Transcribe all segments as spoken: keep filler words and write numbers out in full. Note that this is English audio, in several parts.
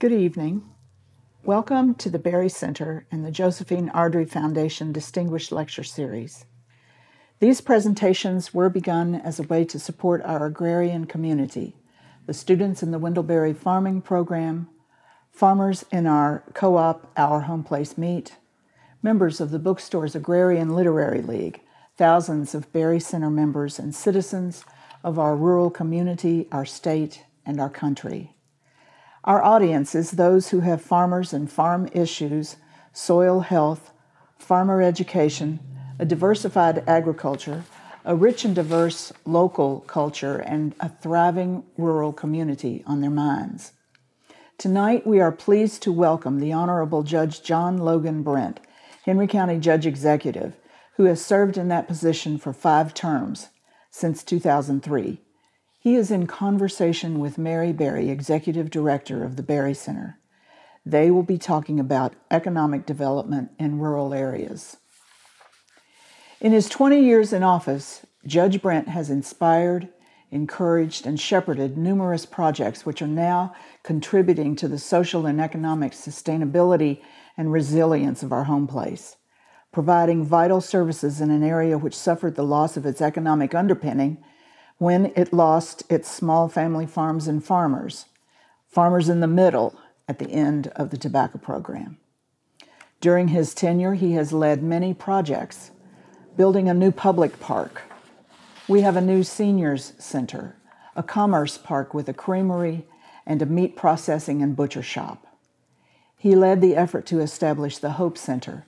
Good evening. Welcome to the Berry Center and the Josephine Ardrey Foundation Distinguished Lecture Series. These presentations were begun as a way to support our agrarian community, the students in the Wendell Berry Farming Program, farmers in our co-op Our Home Place Meat, members of the Bookstore's Agrarian Literary League, thousands of Berry Center members and citizens of our rural community, our state, and our country. Our audience is those who have farmers and farm issues, soil health, farmer education, a diversified agriculture, a rich and diverse local culture, and a thriving rural community on their minds. Tonight, we are pleased to welcome the Honorable Judge John Logan Brent, Henry County Judge Executive, who has served in that position for five terms since two thousand three. He is in conversation with Mary Berry, Executive Director of the Berry Center. They will be talking about economic development in rural areas. In his twenty years in office, Judge Brent has inspired, encouraged, and shepherded numerous projects which are now contributing to the social and economic sustainability and resilience of our home place, providing vital services in an area which suffered the loss of its economic underpinning when it lost its small family farms and farmers, farmers in the middle at the end of the tobacco program. During his tenure, he has led many projects, building a new public park. We have a new seniors center, a commerce park with a creamery, and a meat processing and butcher shop. He led the effort to establish the Hope Center,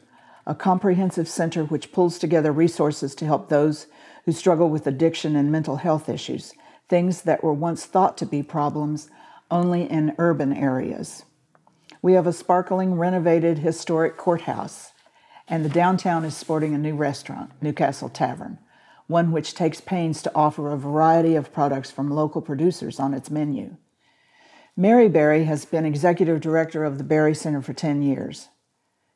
a comprehensive center which pulls together resources to help those who struggle with addiction and mental health issues, things that were once thought to be problems only in urban areas. We have a sparkling, renovated, historic courthouse, and the downtown is sporting a new restaurant, Newcastle Tavern, one which takes pains to offer a variety of products from local producers on its menu. Mary Berry has been Executive Director of the Berry Center for ten years.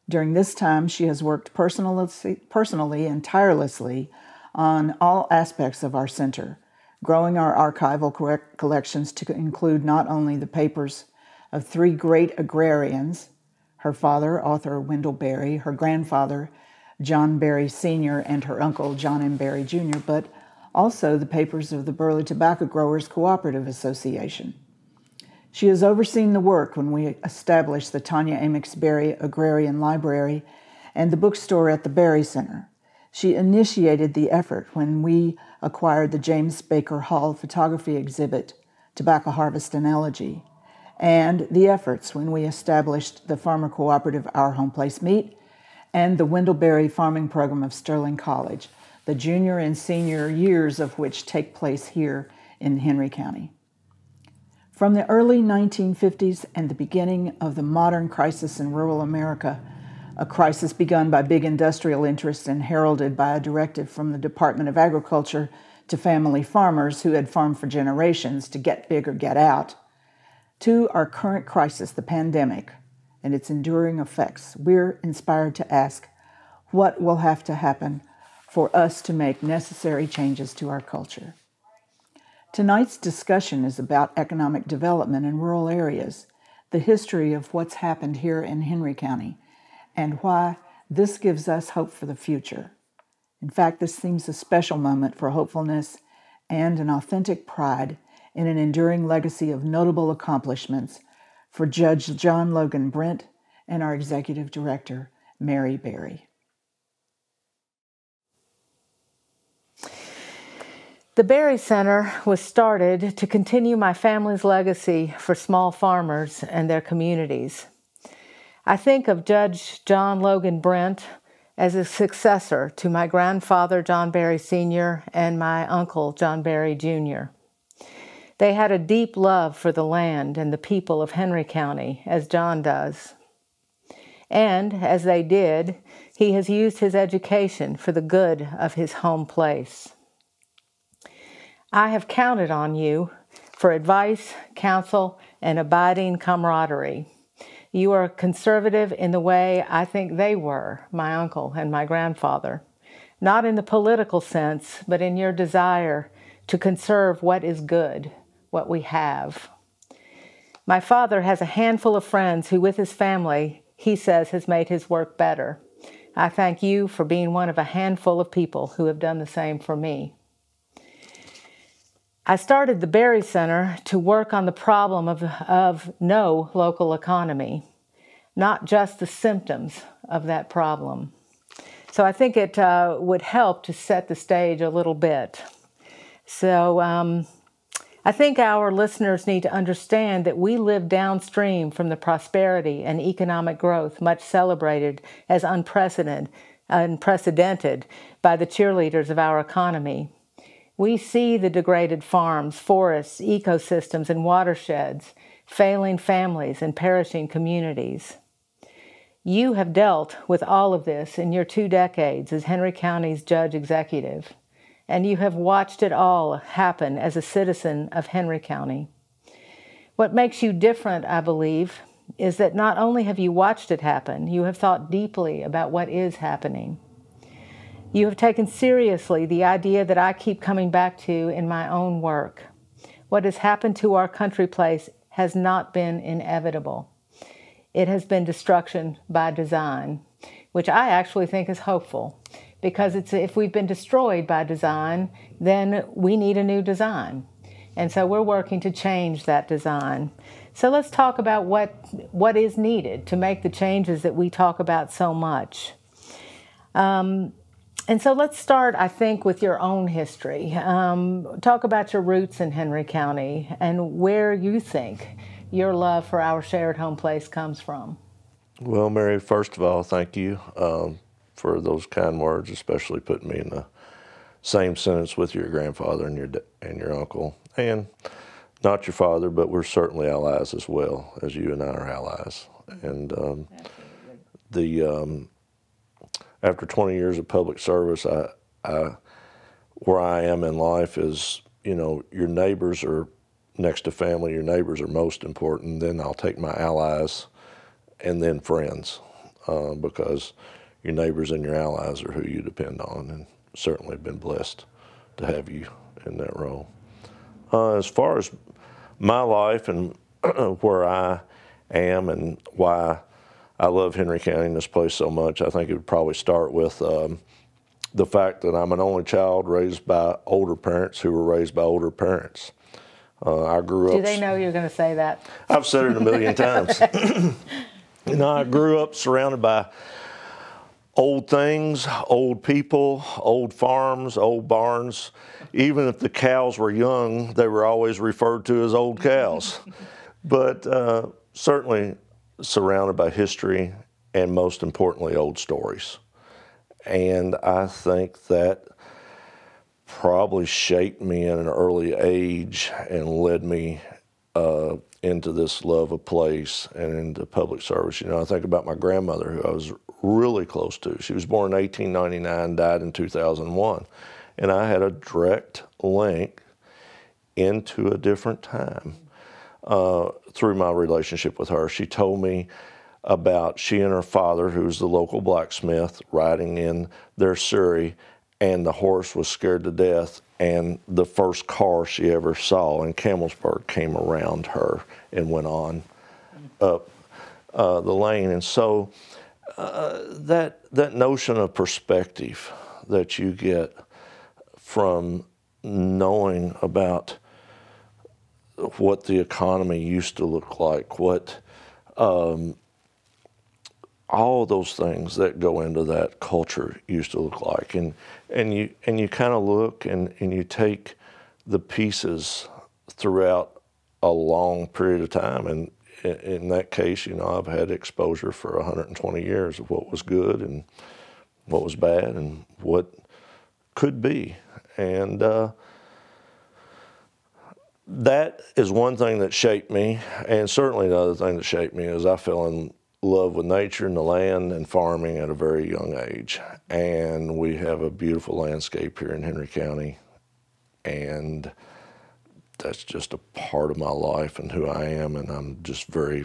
During this time, she has worked personally and tirelessly on all aspects of our center, growing our archival collections to include not only the papers of three great agrarians, her father, author Wendell Berry, her grandfather, John Berry Senior, and her uncle, John M. Berry Junior, but also the papers of the Burley Tobacco Growers Cooperative Association. She has overseen the work when we established the Tanya Amix's Berry Agrarian Library and the bookstore at the Berry Center. She initiated the effort when we acquired the James Baker Hall photography exhibit, Tobacco Harvest and Elegy, and the efforts when we established the farmer cooperative Our Home Place Meat and the Wendell Berry Farming Program of Sterling College, the junior and senior years of which take place here in Henry County. From the early nineteen fifties and the beginning of the modern crisis in rural America, a crisis begun by big industrial interests and heralded by a directive from the Department of Agriculture to family farmers who had farmed for generations to get big or get out, to our current crisis, the pandemic, and its enduring effects, we're inspired to ask what will have to happen for us to make necessary changes to our culture. Tonight's discussion is about economic development in rural areas, the history of what's happened here in Henry County, and why this gives us hope for the future. In fact, this seems a special moment for hopefulness and an authentic pride in an enduring legacy of notable accomplishments for Judge John Logan Brent and our Executive Director, Mary Berry. The Berry Center was started to continue my family's legacy for small farmers and their communities. I think of Judge John Logan Brent as a successor to my grandfather, John Berry Senior, and my uncle, John Berry Junior They had a deep love for the land and the people of Henry County, as John does. And as they did, he has used his education for the good of his home place. I have counted on you for advice, counsel, and abiding camaraderie. You are conservative in the way I think they were, my uncle and my grandfather. Not in the political sense, but in your desire to conserve what is good, what we have. My father has a handful of friends who, with his family, he says has made his work better. I thank you for being one of a handful of people who have done the same for me. I started the Berry Center to work on the problem of, of no local economy, not just the symptoms of that problem. So I think it uh, would help to set the stage a little bit. So um, I think our listeners need to understand that we live downstream from the prosperity and economic growth much celebrated as unprecedented, unprecedented by the cheerleaders of our economy. We see the degraded farms, forests, ecosystems, and watersheds, failing families and perishing communities. You have dealt with all of this in your two decades as Henry County's Judge Executive, and you have watched it all happen as a citizen of Henry County. What makes you different, I believe, is that not only have you watched it happen, you have thought deeply about what is happening. You have taken seriously the idea that I keep coming back to in my own work. What has happened to our country place has not been inevitable. It has been destruction by design, which I actually think is hopeful. Because it's, if we've been destroyed by design, then we need a new design. And so we're working to change that design. So let's talk about what, what is needed to make the changes that we talk about so much. Um, and so let's start, I think, with your own history. Um, talk about your roots in Henry County and where you think your love for our shared home place comes from. Well, Mary, first of all, thank you. Um, for those kind words, especially putting me in the same sentence with your grandfather and your and your uncle, and not your father, but we're certainly allies as well, as you and I are allies. And um, the um, after twenty years of public service, I, I where I am in life is, you know, your neighbors are next to family, your neighbors are most important, then I'll take my allies and then friends, uh, because your neighbors and your allies are who you depend on, and certainly been blessed to have you in that role. Uh, as far as my life and where I am and why I love Henry County and this place so much, I think it would probably start with um, the fact that I'm an only child raised by older parents who were raised by older parents. Uh, I grew up... Do they know you're going to say that? I've said it a million times. You know, I grew up surrounded by old things, old people, old farms, old barns. Even if the cows were young, they were always referred to as old cows. But uh, certainly surrounded by history and, most importantly, old stories. And I think that probably shaped me in an early age and led me uh, into this love of place and into public service. You know, I think about my grandmother, who I was really close to. She was born in eighteen ninety-nine, died in two thousand one. And I had a direct link into a different time uh, through my relationship with her. She told me about she and her father, who was the local blacksmith, riding in their surrey, and the horse was scared to death, and the first car she ever saw in Campbellsburg came around her and went on up uh, the lane. And so Uh, that that notion of perspective that you get from knowing about what the economy used to look like, what um, all those things that go into that culture used to look like, and and you and you kind of look and and you take the pieces throughout a long period of time. And in that case, you know, I've had exposure for one hundred twenty years of what was good and what was bad and what could be. And uh, that is one thing that shaped me. And certainly another thing that shaped me is I fell in love with nature and the land and farming at a very young age. And we have a beautiful landscape here in Henry County. And that's just a part of my life and who I am, and I'm just very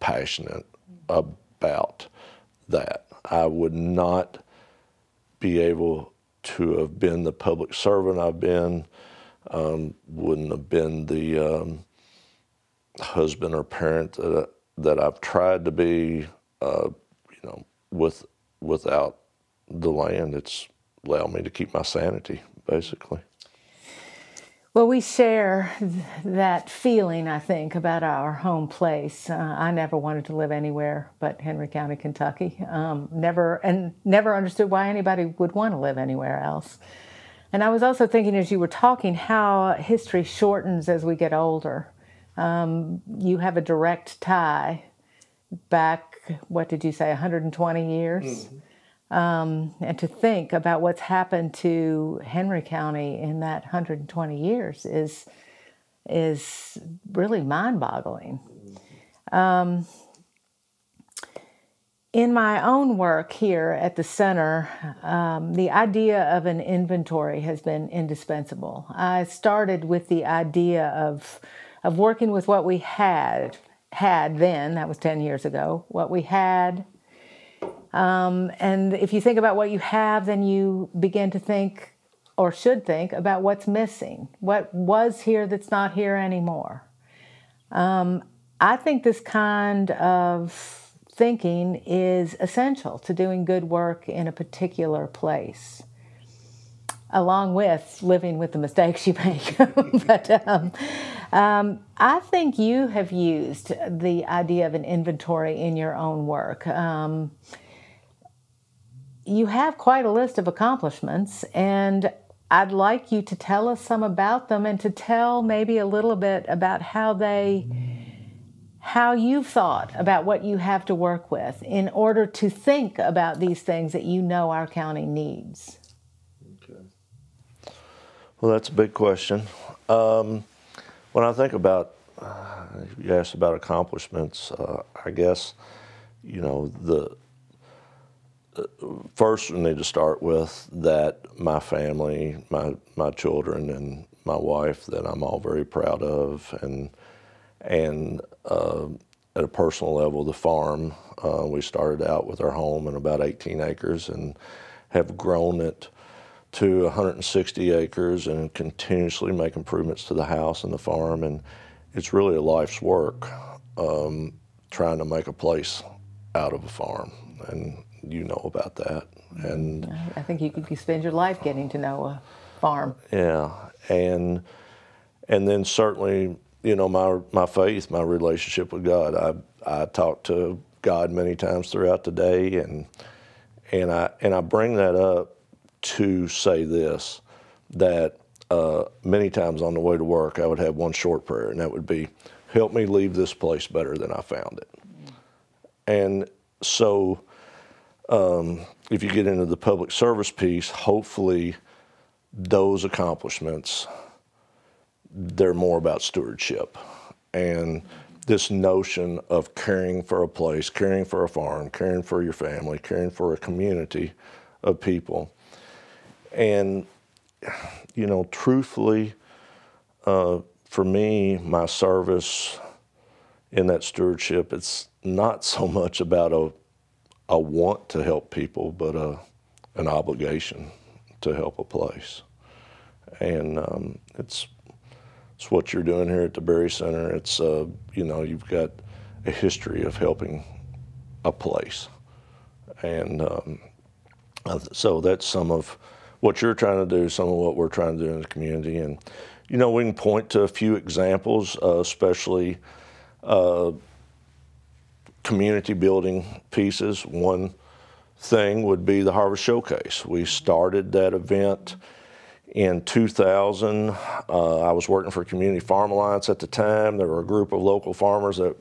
passionate about that. I would not be able to have been the public servant I've been, um, wouldn't have been the um, husband or parent that, that I've tried to be, uh, you know, with without the land. It's allowed me to keep my sanity, basically. Well, we share that feeling, I think, about our home place. Uh, I never wanted to live anywhere but Henry County, Kentucky. Um, never and never understood why anybody would want to live anywhere else. And I was also thinking as you were talking how history shortens as we get older. Um, you have a direct tie back, what did you say, one hundred twenty years? Mm-hmm. Um, and to think about what's happened to Henry County in that one hundred twenty years is is really mind-boggling. Um, in my own work here at the center, um, the idea of an inventory has been indispensable. I started with the idea of of working with what we had had then. That was ten years ago. What we had. Um, and if you think about what you have, then you begin to think, or should think, about what's missing. What was here that's not here anymore. Um, I think this kind of thinking is essential to doing good work in a particular place, along with living with the mistakes you make. But um, um, I think you have used the idea of an inventory in your own work. Um, You have quite a list of accomplishments, and I'd like you to tell us some about them and to tell maybe a little bit about how they, how you've thought about what you have to work with in order to think about these things that you know our county needs. Okay. Well, that's a big question. Um, when I think about, uh, you asked about accomplishments, uh, I guess, you know, the first, we need to start with that my family, my my children, and my wife that I'm all very proud of, and and uh, at a personal level, the farm. Uh, we started out with our home and about eighteen acres, and have grown it to one hundred sixty acres, and continuously make improvements to the house and the farm. And it's really a life's work, um, trying to make a place out of a farm. And you know about that, and I think you could spend your life getting to know a farm. Yeah, and and then certainly, you know, my my faith, my relationship with God. I I talk to God many times throughout the day, and and I and I bring that up to say this, that uh, many times on the way to work, I would have one short prayer, and that would be, "Help me leave this place better than I found it," and so. Um, if you get into the public service piece, hopefully those accomplishments, they're more about stewardship. And this notion of caring for a place, caring for a farm, caring for your family, caring for a community of people. And, you know, truthfully, uh, for me, my service in that stewardship, it's not so much about a I want to help people, but uh, an obligation to help a place. And um, it's, it's what you're doing here at the Berry Center. It's, uh, you know, you've got a history of helping a place. And um, so that's some of what you're trying to do, some of what we're trying to do in the community. And, you know, we can point to a few examples, uh, especially uh, community building pieces. One thing would be the Harvest Showcase. We started that event in two thousand. Uh, I was working for Community Farm Alliance at the time. There were a group of local farmers that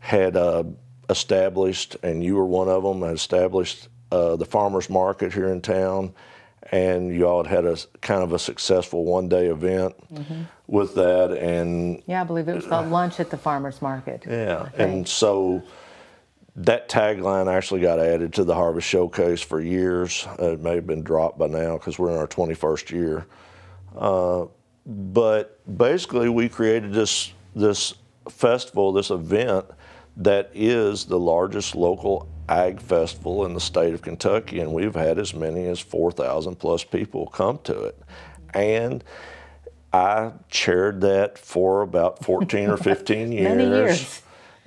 had uh, established, and you were one of them, had established uh, the farmers market here in town. And you all had a kind of a successful one-day event mm-hmm. with that. And yeah, I believe it was called Lunch at the Farmers Market. Yeah, and so that tagline actually got added to the Harvest Showcase for years. It may have been dropped by now because we're in our twenty-first year. Uh, but basically, we created this, this festival, this event, that is the largest local ag festival in the state of Kentucky, and we've had as many as four thousand plus people come to it. And I chaired that for about fourteen or fifteen years. Many years.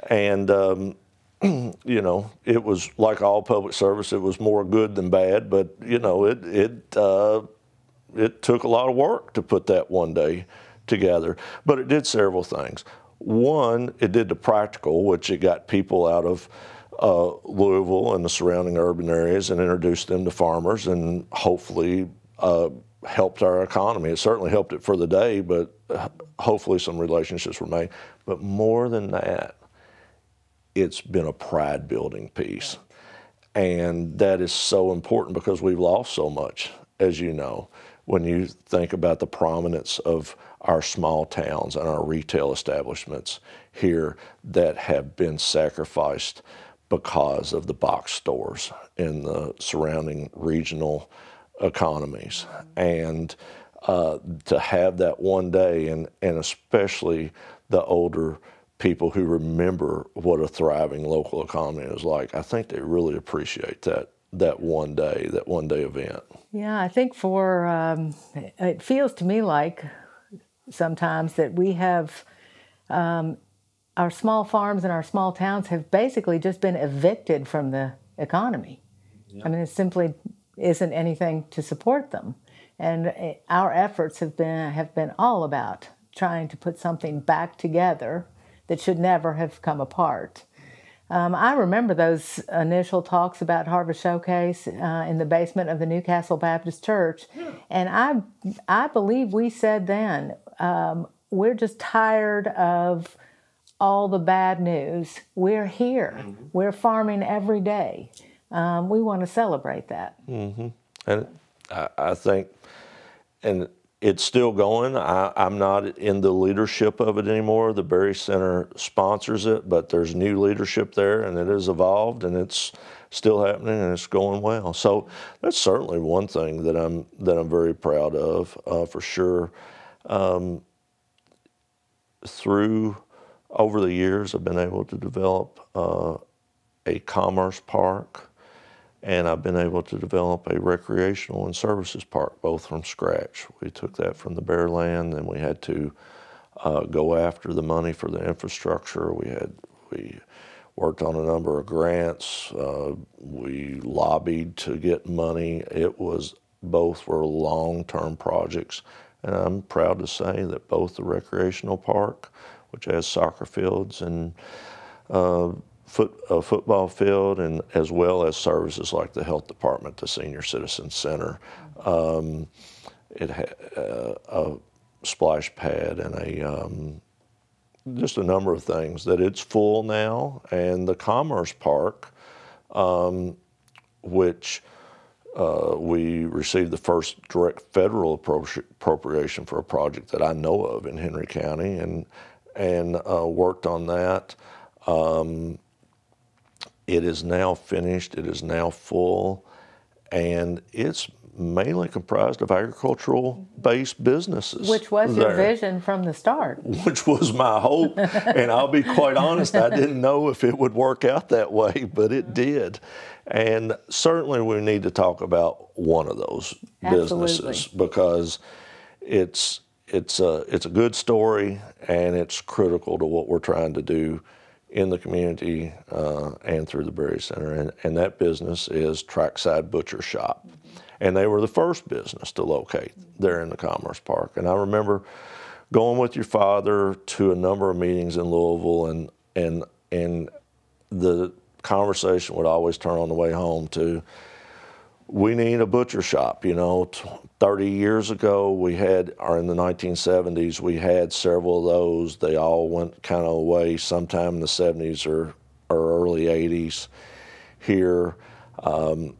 And, um, you know, it was like all public service, it was more good than bad, but, you know, it, it, uh, it took a lot of work to put that one day together. But it did several things. One, it did the practical, which it got people out of uh, Louisville and the surrounding urban areas and introduced them to farmers and hopefully uh, helped our economy. It certainly helped it for the day, but hopefully some relationships were made. But more than that, it's been a pride-building piece. And that is so important because we've lost so much, as you know, when you think about the prominence of our small towns and our retail establishments here that have been sacrificed because of the box stores in the surrounding regional economies. And uh, to have that one day, and, and especially the older people who remember what a thriving local economy is like, I think they really appreciate that. that one day, that one day event. Yeah, I think for, um, it feels to me like sometimes that we have, um, our small farms and our small towns have basically just been evicted from the economy. Yeah. I mean, it simply isn't anything to support them. And our efforts have been, have been all about trying to put something back together that should never have come apart. Um, I remember those initial talks about Harvest Showcase uh, in the basement of the Newcastle Baptist Church, and I, I believe we said then, um, we're just tired of all the bad news. We're here. Mm-hmm. We're farming every day. Um, we want to celebrate that. Mm-hmm. And I, I think, and it's still going. I, I'm not in the leadership of it anymore. The Berry Center sponsors it, but there's new leadership there, and it has evolved, and it's still happening, and it's going well. So that's certainly one thing that I'm that I'm very proud of, uh, for sure. Um, through over the years, I've been able to develop uh, a commerce park, and I've been able to develop a recreational and services park, both from scratch. We took that from the bare land, and we had to uh, go after the money for the infrastructure. We had we worked on a number of grants. Uh, we lobbied to get money. It was, both were long-term projects, and I'm proud to say that both the recreational park, which has soccer fields and uh, Foot, a football field, and as well as services like the health department, the senior citizen center. Um, it had uh, a splash pad and a um, just a number of things that it's full now. And the commerce park, um, which uh, we received the first direct federal appro appropriation for a project that I know of in Henry County, and and uh, worked on that. Um, It is now finished, it is now full, and it's mainly comprised of agricultural-based businesses. Which was there. Your vision from the start. Which was my hope, and I'll be quite honest, I didn't know if it would work out that way, but it did. And certainly we need to talk about one of those businesses. Absolutely. Because it's, it's, a, it's a good story, and it's critical to what we're trying to do in the community uh, and through the Berry Center. And, and that business is Trackside Butcher Shop. And they were the first business to locate there in the Commerce Park. And I remember going with your father to a number of meetings in Louisville, and, and, and the conversation would always turn on the way home to, we need a butcher shop. You know, thirty years ago we had, or in the nineteen seventies, we had several of those. They all went kind of away sometime in the seventies or, or early eighties here. Um,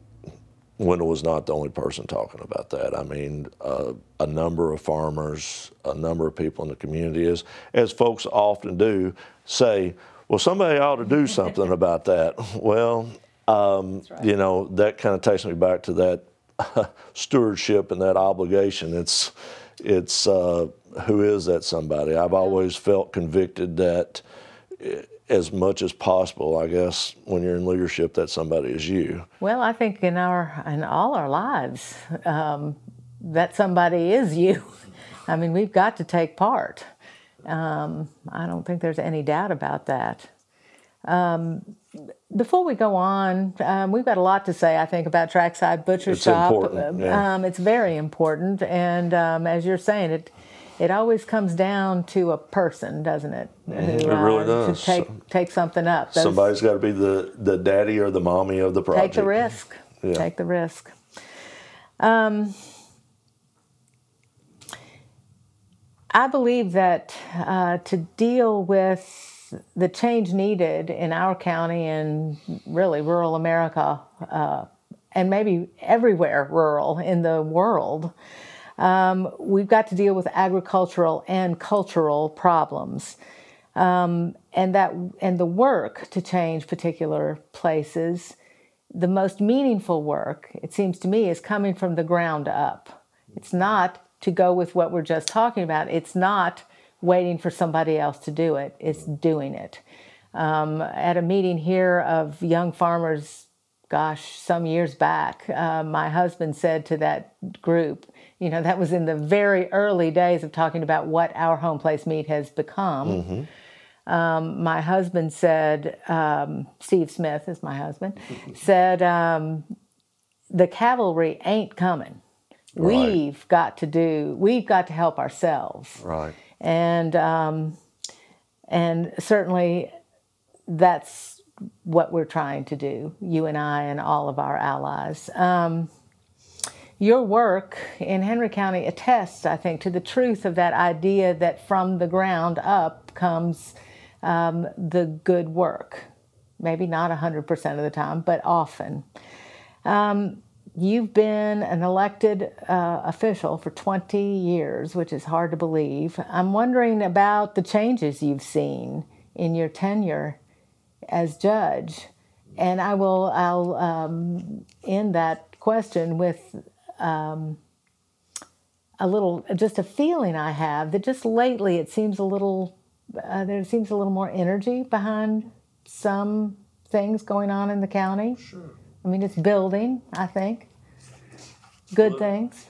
Wendell was not the only person talking about that. I mean, uh, a number of farmers, a number of people in the community, is, as folks often do, say, well, somebody ought to do something about that. Well, Um, right. You know, that kind of takes me back to that uh, stewardship and that obligation. It's, it's uh, who is that somebody? I've always felt convicted that as much as possible, I guess, when you're in leadership, that somebody is you. Well, I think in our, in all our lives, um, that somebody is you. I mean, we've got to take part. Um, I don't think there's any doubt about that. Um, before we go on, um, we've got a lot to say, I think, about Trackside Butcher it's Shop. Important, yeah. um, it's very important. And um, as you're saying, it it always comes down to a person, doesn't it? Mm-hmm. Who, uh, it really does. To take, so, take something up. Those, somebody's got to be the, the daddy or the mommy of the project. Take the risk. Yeah. Take the risk. Um, I believe that uh, to deal with the change needed in our county and really rural America, uh, and maybe everywhere rural in the world, um, we've got to deal with agricultural and cultural problems. Um, and, that, and the work to change particular places, the most meaningful work, it seems to me, is coming from the ground up. It's not to go with what we're just talking about. It's not waiting for somebody else to do it. It's doing it. Um, at a meeting here of young farmers, gosh, some years back, uh, my husband said to that group, you know, that was in the very early days of talking about what Our Home Place Meat has become. Mm-hmm. um, my husband said, um, Steve Smith is my husband, said, um, the cavalry ain't coming. Right. We've got to do, we've got to help ourselves. Right. And um, and certainly that's what we're trying to do, you and I and all of our allies. Um, your work in Henry County attests, I think, to the truth of that idea that from the ground up comes um, the good work. Maybe not one hundred percent of the time, but often. Um, You've been an elected uh, official for twenty years, which is hard to believe. I'm wondering about the changes you've seen in your tenure as judge. And I will, I'll um, end that question with um, a little, just a feeling I have that just lately it seems a little, uh, there seems a little more energy behind some things going on in the county. Sure. I mean, it's building, I think. Good things.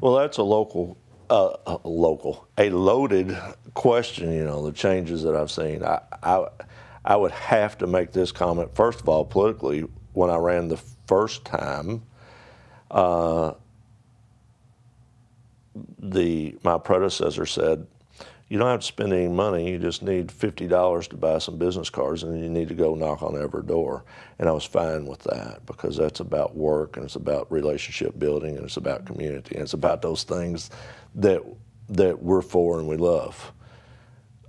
Well, that's a local, uh, a local, a loaded question, you know, the changes that I've seen. I, I, I would have to make this comment, first of all, politically, when I ran the first time, uh, the my predecessor said, you don't have to spend any money, you just need fifty dollars to buy some business cards and you need to go knock on every door. And I was fine with that because that's about work and it's about relationship building and it's about community and it's about those things that, that we're for and we love.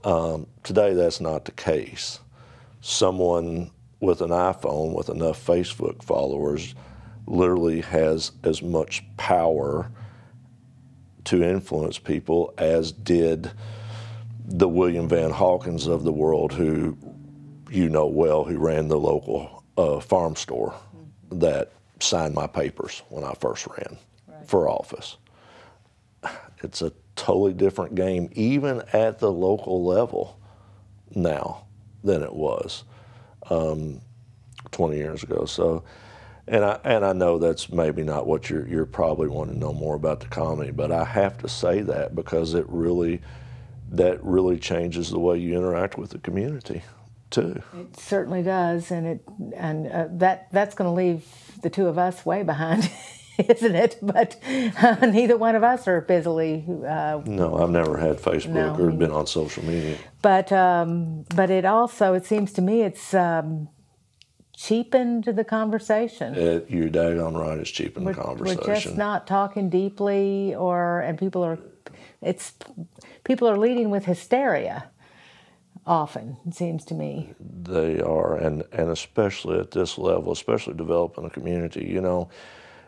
Um, today that's not the case. Someone with an iPhone with enough Facebook followers literally has as much power to influence people as did the William Van Hawkins of the world, who you know well, who ran the local uh, farm store that signed my papers when I first ran right. for office. It's a totally different game, even at the local level now than it was um, twenty years ago. So, and I and I know that's maybe not what you're you're probably wanting to know more about the comedy, but I have to say that because it really. That really changes the way you interact with the community, too. It certainly does, and it and uh, that that's going to leave the two of us way behind, isn't it? But uh, neither one of us are busily. Uh, no, I've never had Facebook no, or been on social media. But um, but it also it seems to me it's um, cheapened the conversation. It, you're daggone right. It's cheapened we're, the conversation. We're just not talking deeply, or and people are. It's people are leading with hysteria often, it seems to me. They are, and, and especially at this level, especially developing a community, you know,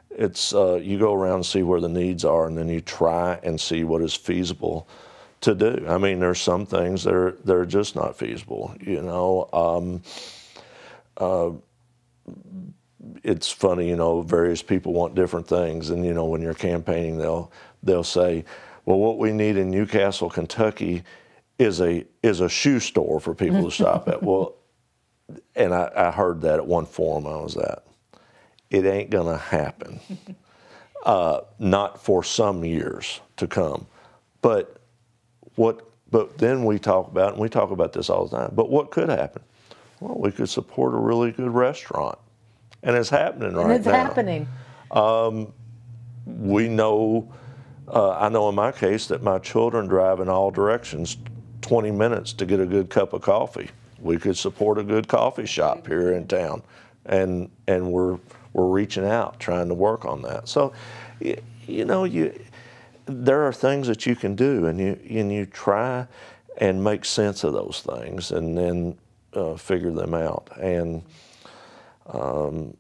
it's uh, you go around and see where the needs are and then you try and see what is feasible to do. I mean, there's some things that are, that are just not feasible, you know. Um, uh, it's funny, you know, various people want different things and, you know, when you're campaigning, they'll they'll say, well, what we need in Newcastle, Kentucky, is a is a shoe store for people to shop at. Well, and I, I heard that at one forum. I was at. It ain't gonna happen. Uh, not for some years to come. But what? But then we talk about, and we talk about this all the time, but what could happen? Well, we could support a really good restaurant. And it's happening right now. And it's happening. Um, we know, uh, I know in my case that my children drive in all directions twenty minutes to get a good cup of coffee. We could support a good coffee shop here in town. And and we're, we're reaching out, trying to work on that. So, you, you know, you... there are things that you can do, and you and you try and make sense of those things, and then uh, figure them out. And um,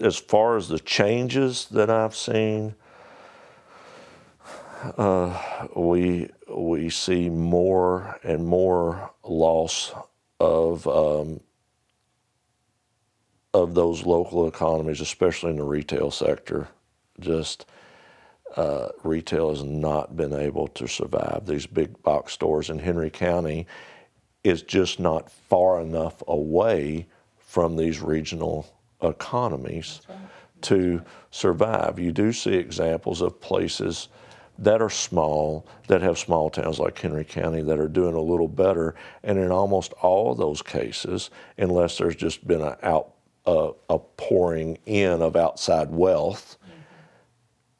as far as the changes that I've seen, uh, we we see more and more loss of um, of those local economies, especially in the retail sector. Just. Uh, retail has not been able to survive. These big box stores in Henry County is just not far enough away from these regional economies right. to survive. You do see examples of places that are small, that have small towns like Henry County that are doing a little better, and in almost all those cases, unless there's just been a, out, a, a pouring in of outside wealth,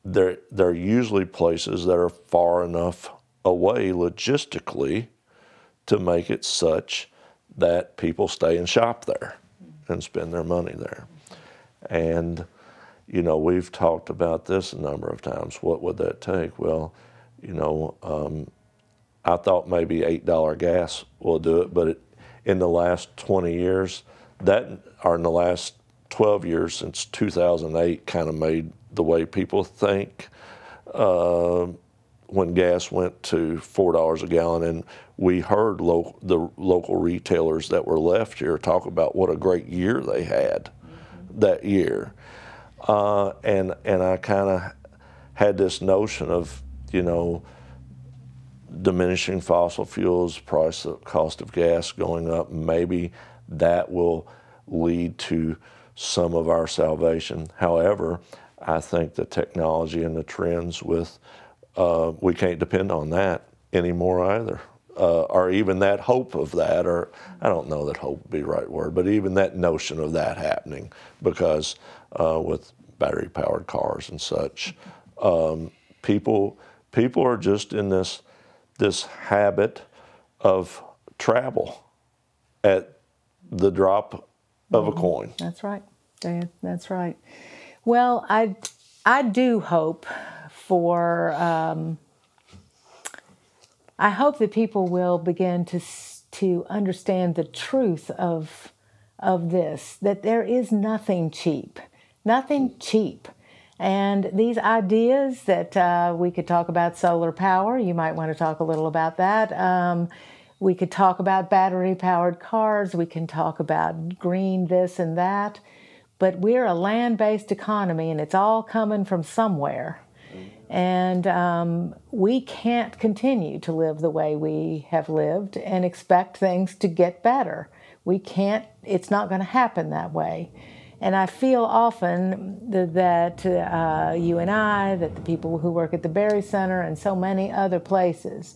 They're, they're usually places that are far enough away logistically to make it such that people stay and shop there and spend their money there. And, you know, we've talked about this a number of times. What would that take? Well, you know, um, I thought maybe eight dollar gas will do it, but it, in the last twenty years, that, or in the last twelve years since two thousand eight, kind of made the way people think uh, when gas went to four dollars a gallon. And we heard lo the local retailers that were left here talk about what a great year they had mm-hmm. that year. Uh, and, and I kind of had this notion of, you know, diminishing fossil fuels, price of cost of gas going up, maybe that will lead to some of our salvation. However, I think the technology and the trends with, uh, we can't depend on that anymore either. Uh, or even that hope of that, or I don't know that hope would be the right word, but even that notion of that happening, because uh, with battery-powered cars and such, um, people people are just in this, this habit of travel at the drop of a coin. That's right, Dan, that's right. Well, I, I do hope for, um, I hope that people will begin to, to understand the truth of, of this, that there is nothing cheap, nothing cheap. And these ideas that uh, we could talk about solar power, you might want to talk a little about that. Um, we could talk about battery-powered cars, we can talk about green this and that. But we're a land-based economy, and it's all coming from somewhere. And um, we can't continue to live the way we have lived and expect things to get better. We can't, it's not going to happen that way. And I feel often th that uh, you and I, that the people who work at the Berry Center and so many other places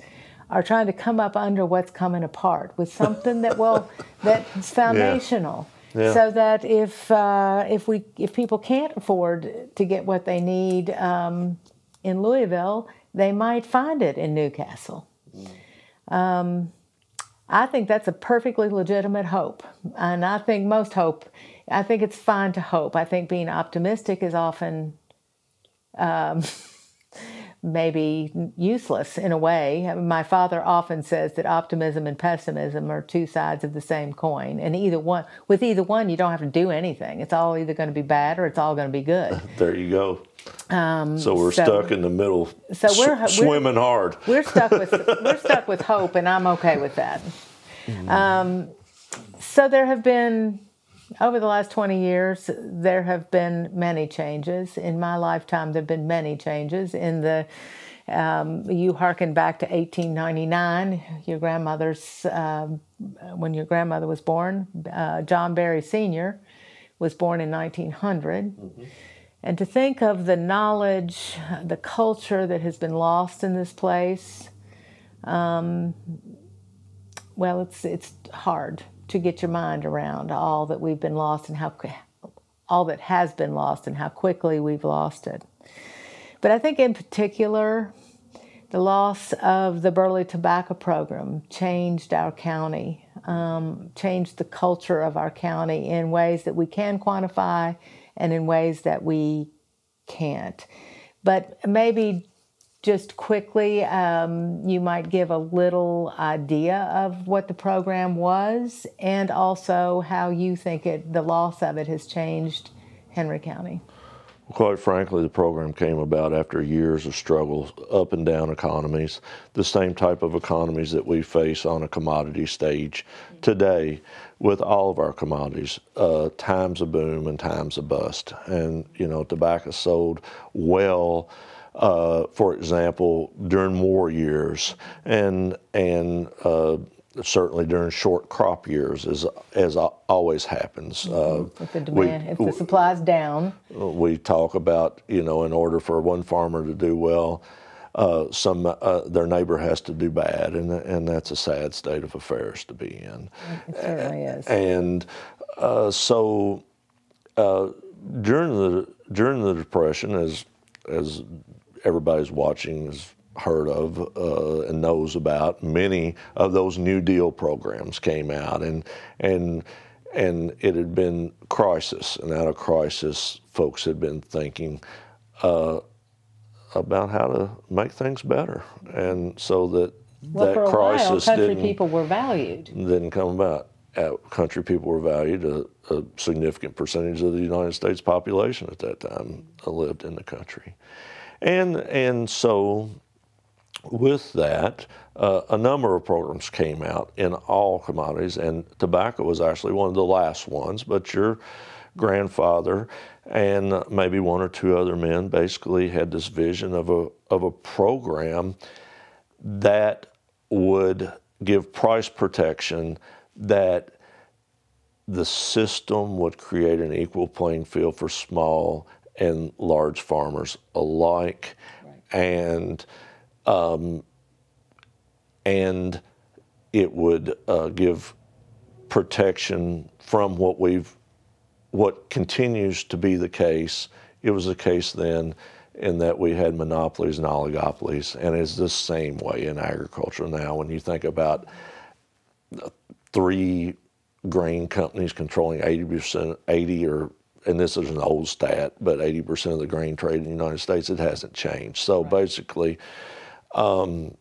are trying to come up under what's coming apart with something that will, that's foundational. Yeah. Yeah. So that if uh, if we if people can't afford to get what they need um, in Louisville, they might find it in Newcastle. Um, I think that's a perfectly legitimate hope, and I think most hope. I think it's fine to hope. I think being optimistic is often um, maybe useless in a way. My father often says that optimism and pessimism are two sides of the same coin, and either one, with either one, you don't have to do anything. It's all either going to be bad or it's all going to be good. There you go. Um, so we're so, stuck in the middle. So we're swimming we're, hard. We're stuck with we're stuck with hope, and I'm okay with that. Mm. Um, so there have been over the last twenty years, there have been many changes. In my lifetime, there have been many changes. In the, um, you hearken back to eighteen ninety-nine, your grandmother's, uh, when your grandmother was born, uh, John Berry Senior was born in nineteen hundred. Mm-hmm. And to think of the knowledge, the culture that has been lost in this place, um, well, it's it's hard to get your mind around all that we've been lost and how all that has been lost and how quickly we've lost it. But I think in particular, the loss of the Burley Tobacco Program changed our county, um, changed the culture of our county in ways that we can quantify and in ways that we can't. But maybe just quickly, um, you might give a little idea of what the program was and also how you think it, the loss of it has changed Henry County. Quite frankly, the program came about after years of struggles, up and down economies, the same type of economies that we face on a commodity stage today with all of our commodities, uh, times a boom and times a bust. And, you know, tobacco sold well, uh, for example, during war years and, and uh, certainly during short crop years, as as always happens. Mm-hmm. Uh, if the demand, we, if the supply's down, we talk about, you know, in order for one farmer to do well, uh, some uh, their neighbor has to do bad, and and that's a sad state of affairs to be in. It certainly is. And uh, so uh, during the during the Depression, as as everybody's watching is. heard of uh, and knows about, many of those New Deal programs came out, and and and it had been crisis, and out of crisis, folks had been thinking uh, about how to make things better, and so that well, that for a crisis while, country didn't people were valued didn't come about. Country people were valued. A, a significant percentage of the United States population at that time lived in the country, and and so. With that, uh, a number of programs came out in all commodities, and tobacco was actually one of the last ones, but your grandfather and maybe one or two other men basically had this vision of a, of a program that would give price protection, that the system would create an equal playing field for small and large farmers alike. Right. And Um, and it would uh, give protection from what we've, what continues to be the case. It was the case then in that we had monopolies and oligopolies, and it's the same way in agriculture now. When you think about three grain companies controlling eighty percent, eighty or and this is an old stat, but eighty percent of the grain trade in the United States, it hasn't changed. So right. basically. Um,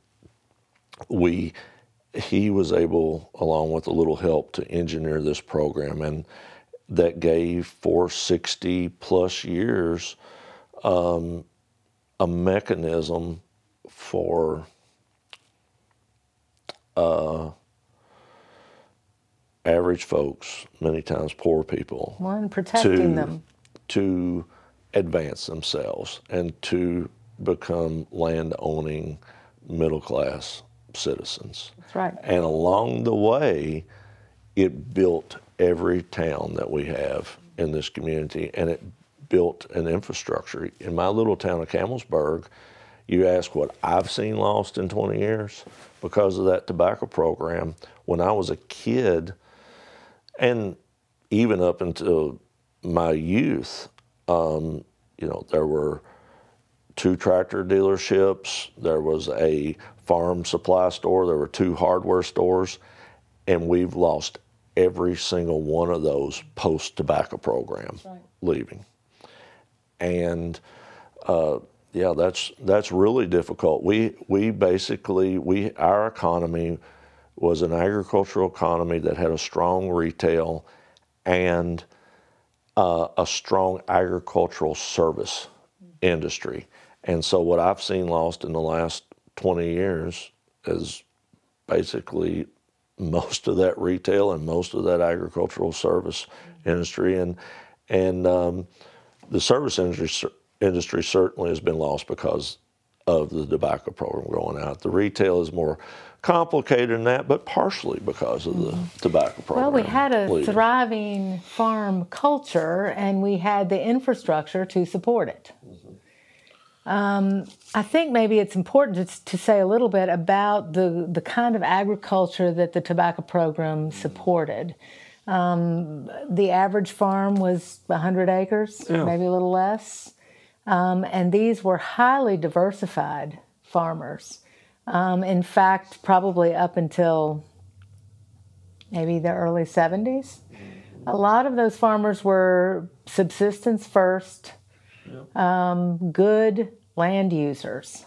we, he was able, along with a little help, to engineer this program, and that gave for sixty plus years um, a mechanism for uh, average folks, many times poor people, one, protecting them, to advance themselves and to become land-owning, middle-class citizens. That's right. And along the way, it built every town that we have in this community, and it built an infrastructure. In my little town of Campbellsburg, you ask what I've seen lost in twenty years because of that tobacco program. When I was a kid, and even up until my youth, um, you know, there were two tractor dealerships, there was a farm supply store, there were two hardware stores, and we've lost every single one of those post-tobacco program right. leaving. And uh, yeah, that's that's really difficult. We we basically, we our economy was an agricultural economy that had a strong retail and uh, a strong agricultural service industry. And so what I've seen lost in the last twenty years is basically most of that retail and most of that agricultural service industry. And and um, the service industry, industry certainly has been lost because of the tobacco program going out. The retail is more complicated than that, but partially because of the mm-hmm. tobacco program. Well, we had a leading. thriving farm culture, and we had the infrastructure to support it. Mm-hmm. Um, I think maybe it's important to, to say a little bit about the, the kind of agriculture that the tobacco program supported. Um, the average farm was one hundred acres, yeah. maybe a little less. Um, and these were highly diversified farmers. Um, in fact, probably up until maybe the early seventies, a lot of those farmers were subsistence first, yeah. um, good land users.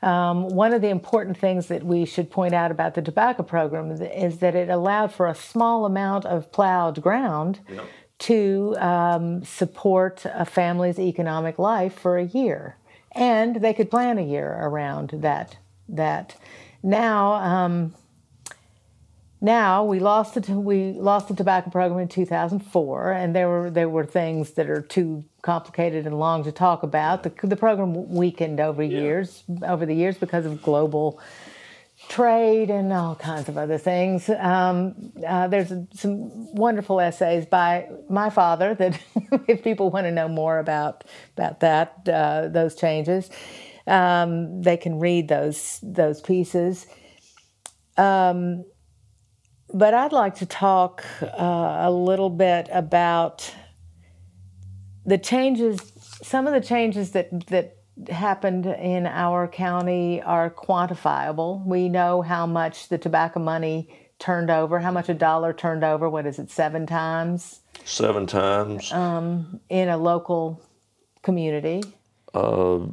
Um, one of the important things that we should point out about the tobacco program is that it allowed for a small amount of plowed ground yeah. to um, support a family's economic life for a year. And they could plan a year around that. that. Now, um, now we lost the we lost the tobacco program in two thousand four, and there were there were things that are too complicated and long to talk about. The the program weakened over yeah. years over the years because of global trade and all kinds of other things. Um, uh, there's some wonderful essays by my father that, if people want to know more about about that uh, those changes, um, they can read those those pieces. Um, But I'd like to talk uh, a little bit about the changes, some of the changes that, that happened in our county are quantifiable. We know how much the tobacco money turned over, how much a dollar turned over, what is it, seven times? Seven times. Um, in a local community. Uh,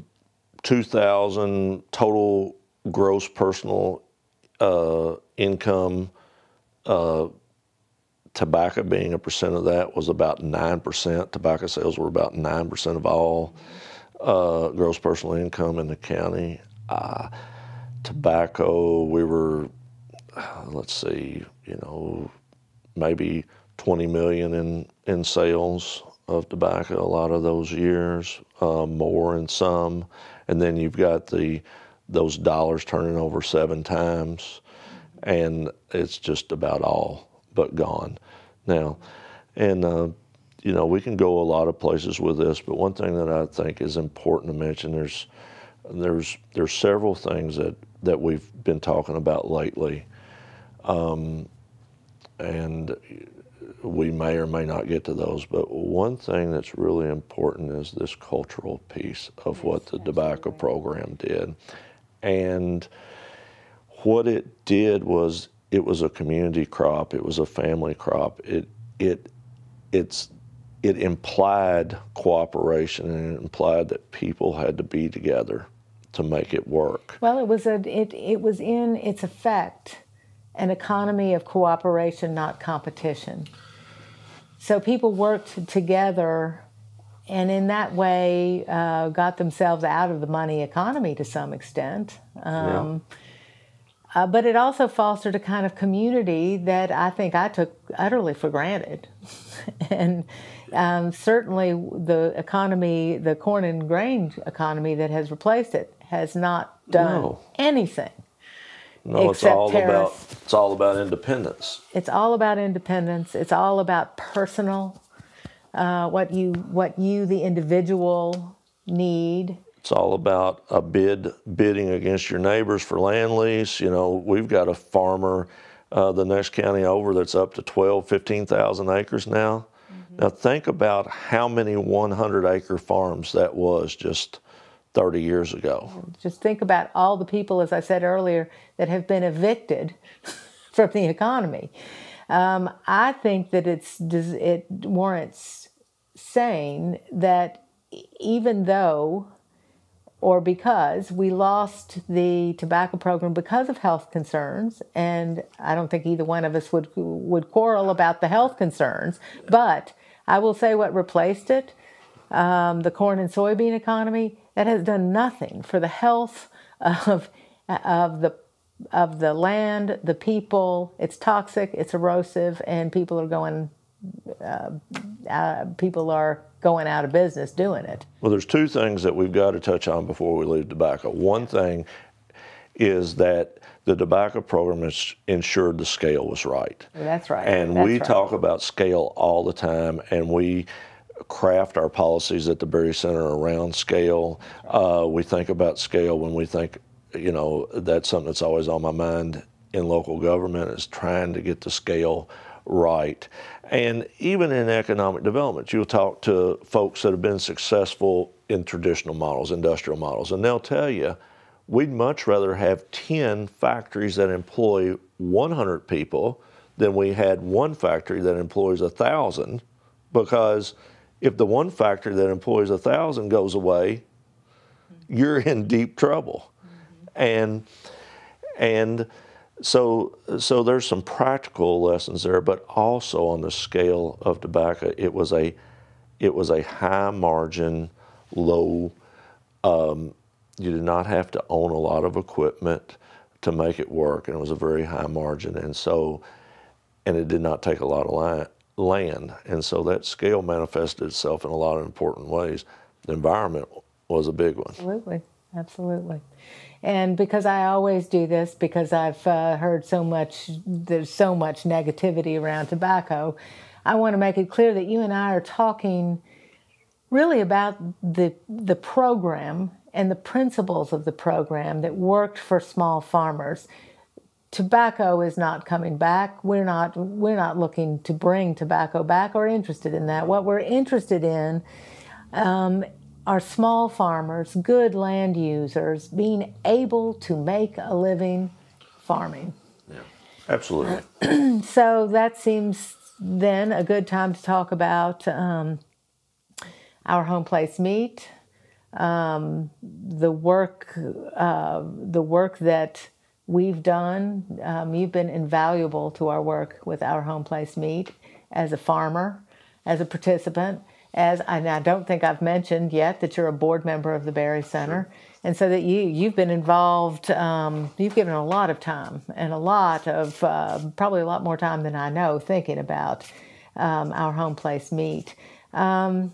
two thousand total gross personal uh, income. Uh, tobacco being a percent of that was about nine percent. Tobacco sales were about nine percent of all uh, gross personal income in the county. Uh, tobacco, we were, let's see, you know, maybe twenty million in, in sales of tobacco a lot of those years, uh, more in some. And then you've got the those dollars turning over seven times. And it's just about all but gone now. And, uh, you know, we can go a lot of places with this, but one thing that I think is important to mention, there's there's, there's several things that, that we've been talking about lately. Um, and we may or may not get to those, but one thing that's really important is this cultural piece of what the tobacco program did. And what it did was, it was a community crop. It was a family crop. It it it's it implied cooperation, and it implied that people had to be together to make it work. Well, it was a it it was in its effect an economy of cooperation, not competition. So people worked together, and in that way, uh, got themselves out of the money economy to some extent. Um, yeah. Uh, but it also fostered a kind of community that I think I took utterly for granted. And um, certainly the economy, the corn and grain economy that has replaced it, has not done no. anything. No, it's all terrace. about it's all about independence. It's all about independence. It's all about personal, uh, what you what you the individual need. It's all about a bid, bidding against your neighbors for land lease. You know, we've got a farmer, uh, the next county over, that's up to twelve, fifteen thousand acres now. Mm-hmm. Now think about how many hundred acre farms that was just thirty years ago. Just think about all the people, as I said earlier, that have been evicted from the economy. Um, I think that it's it warrants saying that even though or because we lost the tobacco program because of health concerns, and I don't think either one of us would would quarrel about the health concerns, but I will say what replaced it, um, the corn and soybean economy, that has done nothing for the health of, of, the, of the land, the people. It's toxic, it's erosive, and people are going, uh, uh, people are going out of business doing it. Well, there's two things that we've got to touch on before we leave tobacco. One thing is that the tobacco program has ensured the scale was right. That's right. And That's we right. talk about scale all the time, and we craft our policies at the Berry Center around scale. Uh, we think about scale when we think, you know, that's something that's always on my mind in local government, is trying to get the scale right. And even in economic development, you'll talk to folks that have been successful in traditional models, industrial models, and they'll tell you, we'd much rather have ten factories that employ one hundred people than we had one factory that employs one thousand, because if the one factory that employs one thousand goes away, you're in deep trouble. Mm-hmm. And, and so, so there's some practical lessons there, but also on the scale of tobacco, it was a, it was a high margin, low, um, you did not have to own a lot of equipment to make it work, and it was a very high margin, and so, and it did not take a lot of land, and so that scale manifested itself in a lot of important ways. The environment was a big one. Absolutely, absolutely. And because I always do this, because I've uh, heard so much, there's so much negativity around tobacco, I want to make it clear that you and I are talking really about the, the program and the principles of the program that worked for small farmers. Tobacco is not coming back. We're not, we're not looking to bring tobacco back or interested in that. What we're interested in um, are small farmers, good land users, being able to make a living farming. Yeah, absolutely. Uh, so that seems then a good time to talk about um, Our Home Place Meat, Um, the work, uh, the work that we've done. Um, you've been invaluable to our work with Our Home Place Meat as a farmer, as a participant, as, and I don't think I've mentioned yet that you're a board member of the Berry Center. Sure. And so that you, you've been involved, um, you've given a lot of time and a lot of, uh, probably a lot more time than I know, thinking about um, Our Home Place Meat. Um,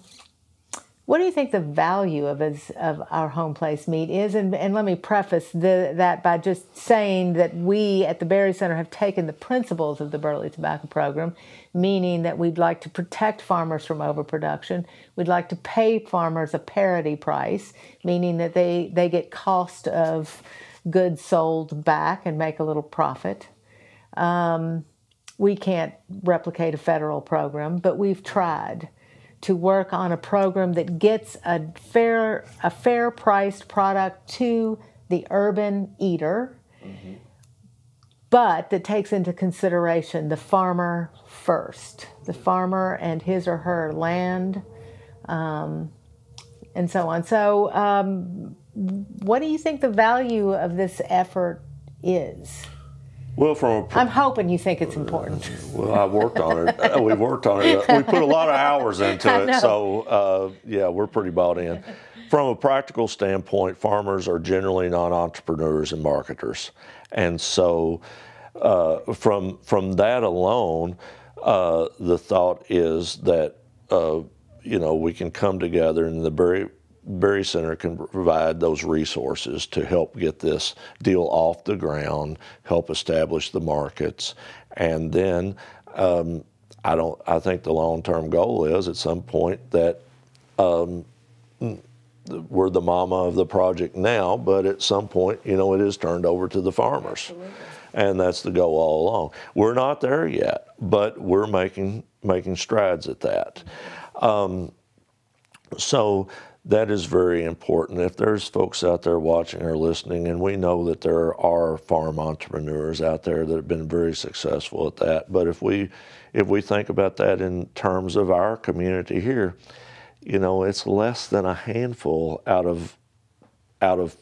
What do you think the value of, is, of Our Home Place Meat is? And, and let me preface the, that by just saying that we at the Berry Center have taken the principles of the Burley Tobacco Program, meaning that we'd like to protect farmers from overproduction. We'd like to pay farmers a parity price, meaning that they, they get cost of goods sold back and make a little profit. Um, we can't replicate a federal program, but we've tried to work on a program that gets a fair, a fair priced product to the urban eater, mm-hmm. but that takes into consideration the farmer first, the farmer and his or her land, um, and so on. So um, what do you think the value of this effort is? Well, from a I'm hoping you think it's important. Well, I worked on it. We worked on it. We put a lot of hours into it, so uh, yeah, we're pretty bought in. From a practical standpoint, farmers are generally not entrepreneurs and marketers, and so uh, from from that alone, uh, the thought is that uh, you know, we can come together, and the Berry Berry Center can provide those resources to help get this deal off the ground, help establish the markets, and then um, I don't. I think the long-term goal is at some point that um, we're the mama of the project now, but at some point, you know, it is turned over to the farmers. Absolutely. And that's the goal all along. We're not there yet, but we're making making strides at that. Um, so. That is very important. If there's folks out there watching or listening, and we know that there are farm entrepreneurs out there that have been very successful at that, but if we if we think about that in terms of our community here, you know, it's less than a handful out of out of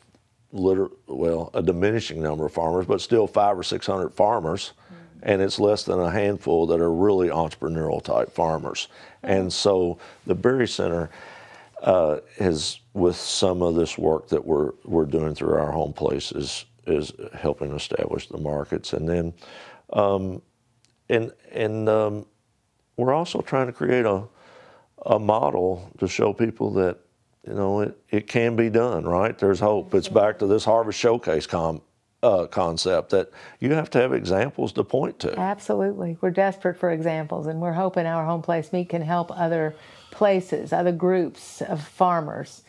liter well, a diminishing number of farmers, but still five or six hundred farmers, mm-hmm. and it's less than a handful that are really entrepreneurial type farmers. Mm-hmm. And so the Berry Center Uh, has, with some of this work that we're we're doing through Our Home Place, is, is helping establish the markets, and then um, and and um, we're also trying to create a a model to show people that, you know, it it can be done. Right? There's hope. It's back to this Harvest Showcase com uh, concept that you have to have examples to point to. Absolutely, we're desperate for examples, and we're hoping Our Home Place Meat can help other places, other groups of farmers.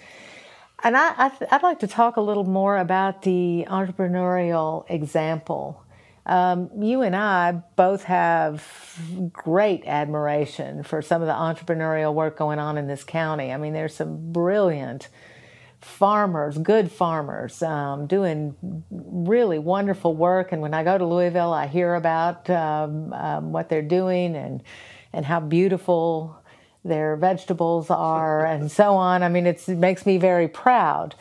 And I, I th I'd like to talk a little more about the entrepreneurial example. Um, you and I both have great admiration for some of the entrepreneurial work going on in this county. I mean, there's some brilliant farmers, good farmers, um, doing really wonderful work. And when I go to Louisville, I hear about um, um, what they're doing and and how beautiful their vegetables are and so on. I mean, it's, it makes me very proud.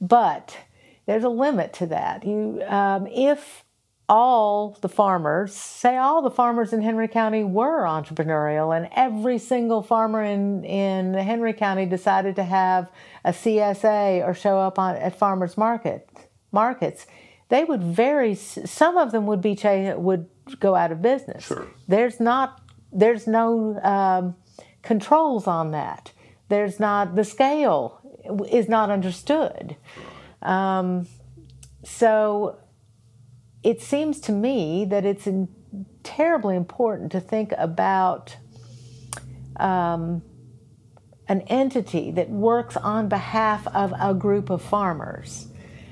But there's a limit to that. You, um, if all the farmers, say all the farmers in Henry County were entrepreneurial and every single farmer in, in Henry County decided to have a C S A or show up on, at farmers market, markets, they would vary, some of them would, be would go out of business. Sure. There's not, there's no... Um, controls on that. There's not, the scale is not understood. Um, so it seems to me that it's in, terribly important to think about um, an entity that works on behalf of a group of farmers.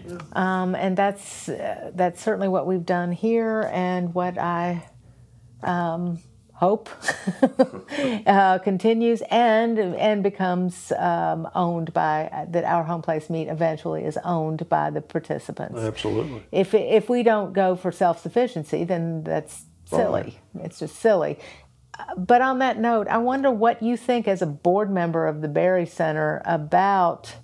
Yeah. Um, and that's, uh, that's certainly what we've done here and what I um, hope uh, continues and and becomes um, owned by, that Our Home Place Meat eventually is owned by the participants. Absolutely. If, if we don't go for self-sufficiency, then that's silly. Right. It's just silly. But on that note, I wonder what you think as a board member of the Berry Center about,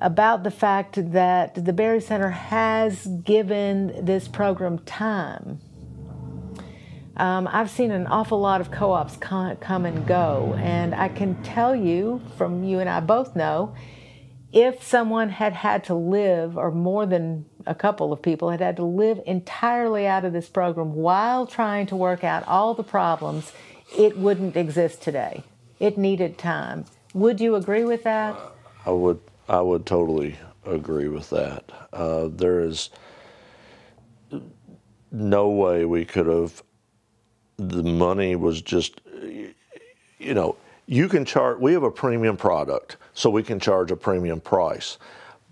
about the fact that the Berry Center has given this program time. Um, I've seen an awful lot of co-ops come and go, and I can tell you, from you and I both know, if someone had had to live, or more than a couple of people had had to live entirely out of this program while trying to work out all the problems, it wouldn't exist today. It needed time. Would you agree with that? Uh, I would. I would totally agree with that. Uh, there is no way we could have. The money was just, you know, you can charge, we have a premium product, so we can charge a premium price.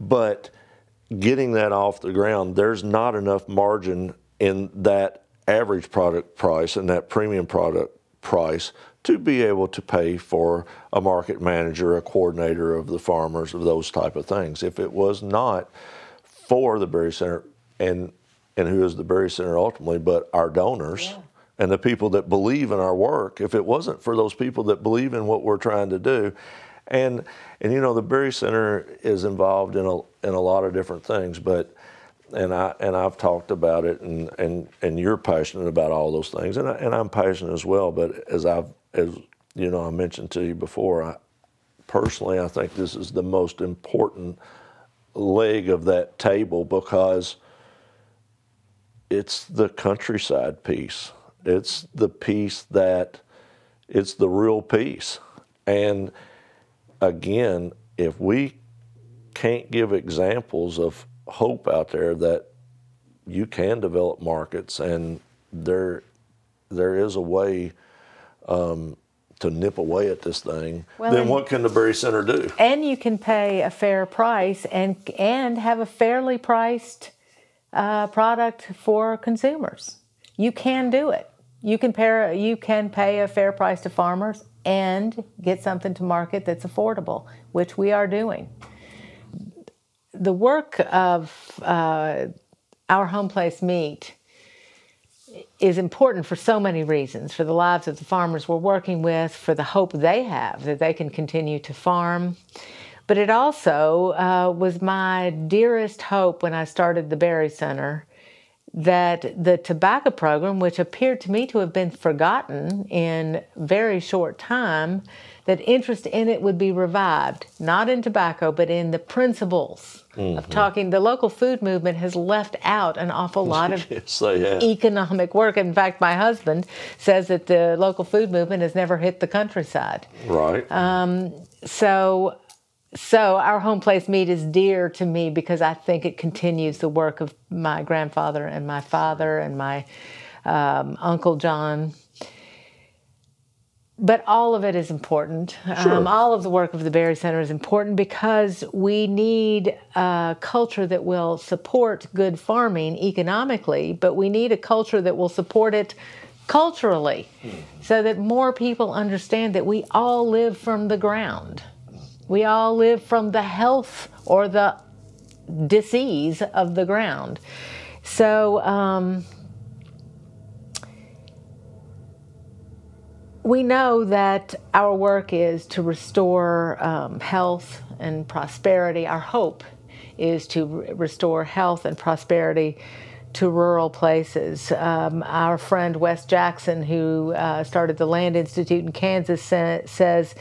But getting that off the ground, there's not enough margin in that average product price and that premium product price to be able to pay for a market manager, a coordinator of the farmers, of those type of things. If it was not for the Berry Center, and, and who is the Berry Center ultimately, but our donors, yeah. And the people that believe in our work, if it wasn't for those people that believe in what we're trying to do. And, and you know, the Berry Center is involved in a, in a lot of different things, but, and, I, and I've talked about it, and, and, and you're passionate about all those things, and, I, and I'm passionate as well, but as I've, as you know, I mentioned to you before, I, personally, I think this is the most important leg of that table because it's the countryside piece. It's the piece that, it's the real piece. And again, if we can't give examples of hope out there that you can develop markets and there, there is a way um, to nip away at this thing, well, then what can the Berry Center do? And you can pay a fair price and, and have a fairly priced uh, product for consumers. You can do it. You can, pair, you can pay a fair price to farmers and get something to market that's affordable, which we are doing. The work of uh, Our Home Place Meat is important for so many reasons, for the lives of the farmers we're working with, for the hope they have that they can continue to farm. But it also uh, was my dearest hope when I started the Berry Center that the tobacco program, which appeared to me to have been forgotten in very short time, that interest in it would be revived, not in tobacco, but in the principles mm-hmm. of talking. The local food movement has left out an awful lot of yes, they have. Economic work. In fact, my husband says that the local food movement has never hit the countryside. Right. Um, so... So Our Home Place Meat is dear to me because I think it continues the work of my grandfather and my father and my um, Uncle John. But all of it is important. Sure. Um, all of the work of the Berry Center is important because we need a culture that will support good farming economically, but we need a culture that will support it culturally, mm-hmm. so that more people understand that we all live from the ground. We all live from the health or the disease of the ground. So um, we know that our work is to restore um, health and prosperity. Our hope is to re restore health and prosperity to rural places. Um, our friend Wes Jackson, who uh, started the Land Institute in Kansas, says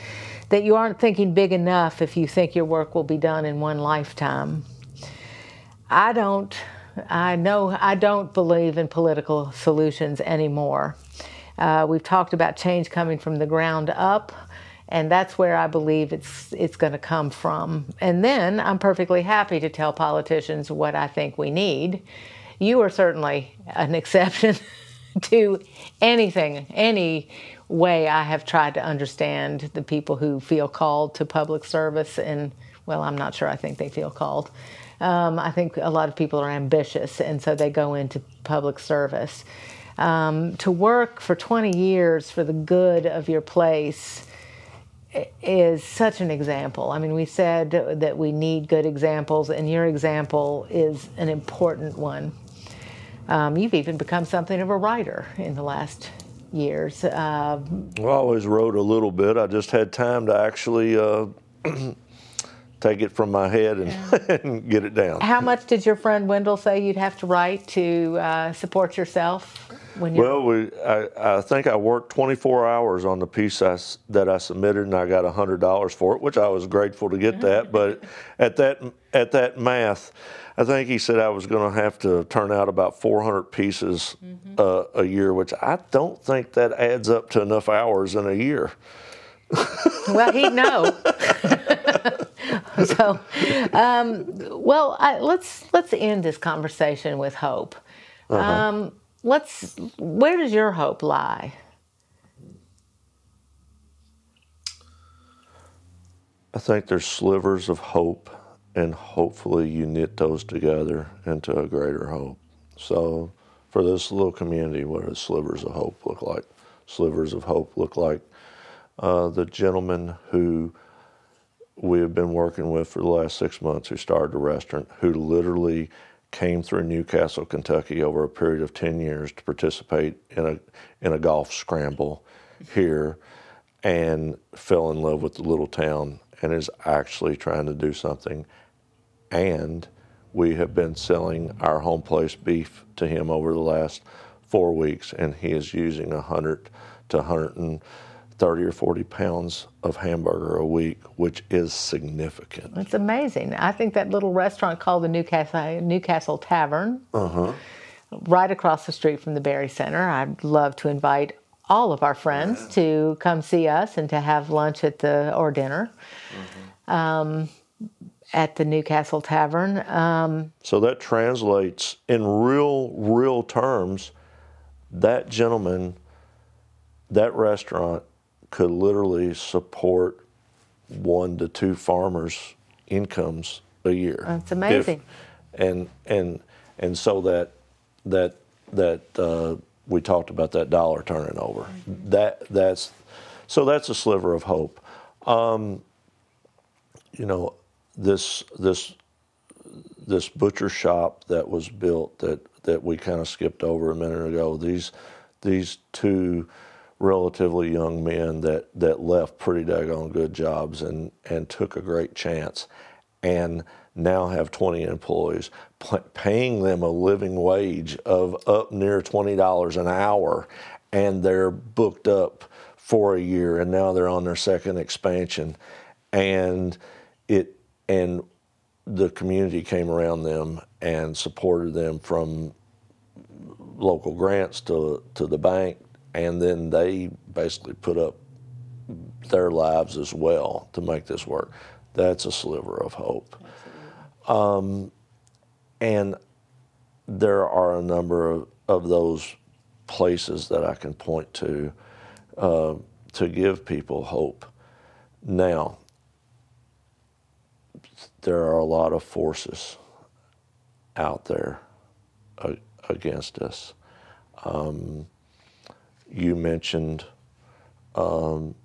that you aren't thinking big enough if you think your work will be done in one lifetime. I don't, I know, I don't believe in political solutions anymore. Uh, we've talked about change coming from the ground up, and that's where I believe it's it's going to come from. And then I'm perfectly happy to tell politicians what I think we need. You are certainly an exception to anything, any way I have tried to understand the people who feel called to public service. And, well, I'm not sure I think they feel called. Um, I think a lot of people are ambitious, and so they go into public service. Um, to work for twenty years for the good of your place is such an example. I mean, we said that we need good examples, and your example is an important one. Um, you've even become something of a writer in the last years. Uh, well, I always wrote a little bit. I just had time to actually uh, take it from my head and, yeah. and get it down. How much did your friend Wendell say you'd have to write to uh, support yourself? When you well, we, I, I think I worked twenty-four hours on the piece I, that I submitted, and I got one hundred dollars for it, which I was grateful to get that. But at that at that math, I think he said I was going to have to turn out about four hundred pieces mm-hmm. uh, a year, which I don't think that adds up to enough hours in a year. Well, he'd know. So, um, well, I, let's let's end this conversation with hope. Uh-huh. um, Let's, where does your hope lie? I think there's slivers of hope, and hopefully you knit those together into a greater hope. So for this little community, what does slivers of hope look like? Slivers of hope look like uh, the gentleman who we have been working with for the last six months who started a restaurant, who literally came through Newcastle, Kentucky over a period of ten years to participate in a, in a golf scramble here, and fell in love with the little town and is actually trying to do something. And we have been selling our home place beef to him over the last four weeks, and he is using one hundred to one hundred thirty or forty pounds of hamburger a week, which is significant. That's amazing. I think that little restaurant called the Newcastle, Newcastle Tavern, uh-huh. right across the street from the Berry Center. I'd love to invite all of our friends yeah. to come see us and to have lunch at the, or dinner mm-hmm. um, at the Newcastle Tavern. Um, so that translates in real, real terms, that gentleman, that restaurant, could literally support one to two farmers' incomes a year. That's amazing. If, and and and so that that that uh, we talked about that dollar turning over. Mm-hmm. That that's so that's a sliver of hope. Um, you know, this this this butcher shop that was built that that we kind of skipped over a minute ago. These these two relatively young men that, that left pretty daggone good jobs and, and took a great chance and now have twenty employees, paying them a living wage of up near twenty dollars an hour, and they're booked up for a year, and now they're on their second expansion. And it and the community came around them and supported them from local grants to, to the bank, and then they basically put up their lives as well to make this work. That's a sliver of hope. Um, and there are a number of, of those places that I can point to. Uh, to give people hope. Now, there are a lot of forces out there uh, against us. Um, you mentioned um,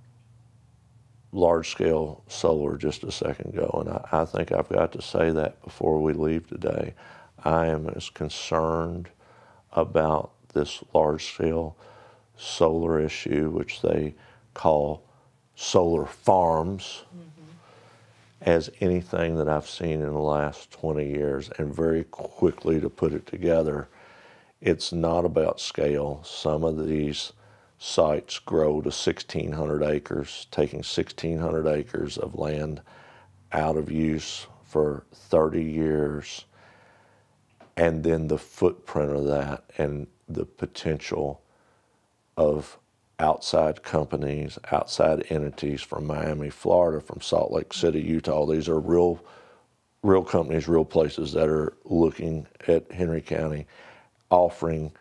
large-scale solar just a second ago, and I, I think I've got to say that before we leave today. I am as concerned about this large-scale solar issue, which they call solar farms, mm-hmm. as anything that I've seen in the last twenty years. And very quickly to put it together, it's not about scale. Some of these sites grow to sixteen hundred acres, taking sixteen hundred acres of land out of use for thirty years, and then the footprint of that and the potential of outside companies, outside entities from Miami, Florida, from Salt Lake City, Utah. These are real, real companies, real places that are looking at Henry County, offering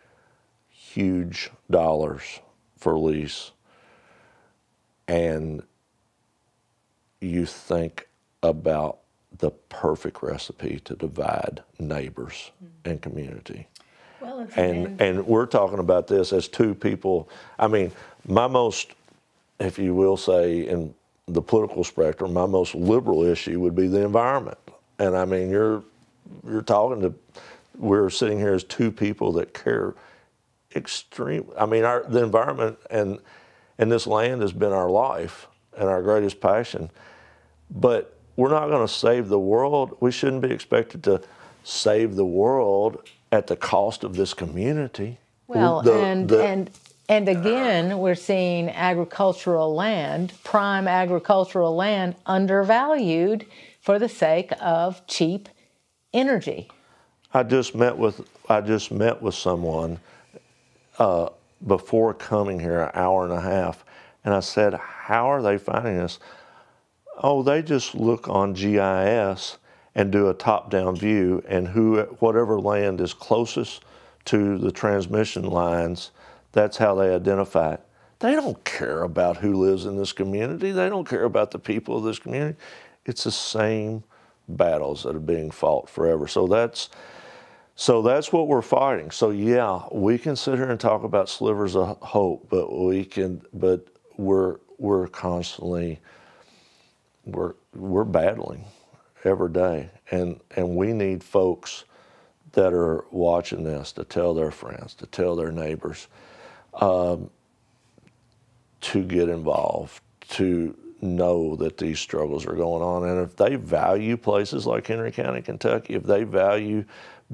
huge dollars for lease. And you think about the perfect recipe to divide neighbors mm-hmm. and community. Well, and, and and we're talking about this as two people. I mean, my most, if you will say, in the political spectrum, my most liberal issue would be the environment. And I mean, you're you're talking to, we're sitting here as two people that care extremely. I mean, our the environment and and this land has been our life and our greatest passion. But we're not going to save the world. We shouldn't be expected to save the world at the cost of this community. Well, the, and, the, and, and again, we're seeing agricultural land, prime agricultural land, undervalued for the sake of cheap energy. I just met with, I just met with someone uh, before coming here, an hour and a half, and I said, how are they finding this? Oh, they just look on G I S and do a top-down view, and who, whatever land is closest to the transmission lines, that's how they identify it. They don't care about who lives in this community. They don't care about the people of this community. It's the same battles that are being fought forever. So that's, so that's what we're fighting. So yeah, we can sit here and talk about slivers of hope, but we can, but we're we're constantly. We're, we're battling every day, and, and we need folks that are watching this to tell their friends, to tell their neighbors, um, to get involved, to know that these struggles are going on. And if they value places like Henry County, Kentucky, if they value